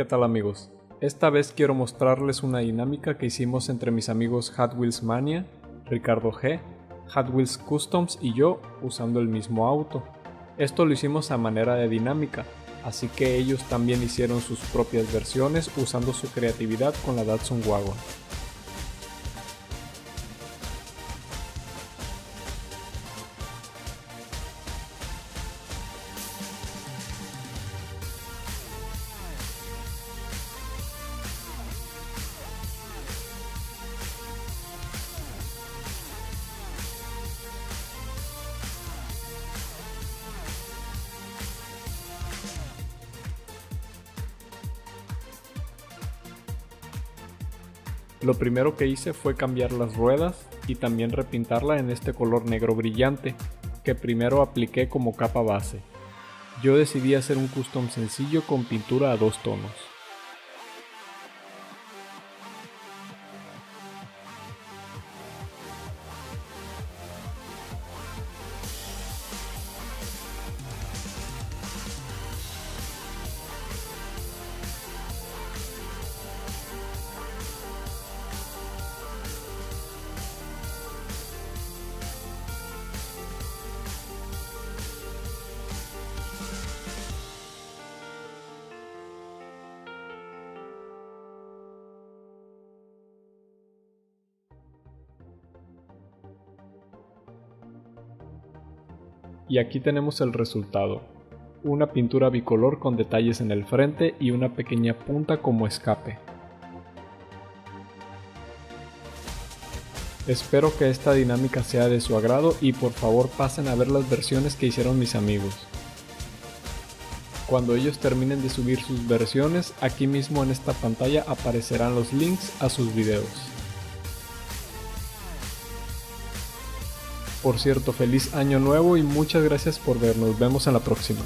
¿Qué tal amigos? Esta vez quiero mostrarles una dinámica que hicimos entre mis amigos Hot Wheels Mania, Ricardo G., Hot Wheels Customs y yo usando el mismo auto. Esto lo hicimos a manera de dinámica, así que ellos también hicieron sus propias versiones usando su creatividad con la Datsun Wagon. Lo primero que hice fue cambiar las ruedas y también repintarla en este color negro brillante, que primero apliqué como capa base. Yo decidí hacer un custom sencillo con pintura a 2 tonos. Y aquí tenemos el resultado, una pintura bicolor con detalles en el frente y una pequeña punta como escape. Espero que esta dinámica sea de su agrado y por favor pasen a ver las versiones que hicieron mis amigos. Cuando ellos terminen de subir sus versiones, aquí mismo en esta pantalla aparecerán los links a sus videos. Por cierto, feliz año nuevo y muchas gracias por ver, nos vemos en la próxima.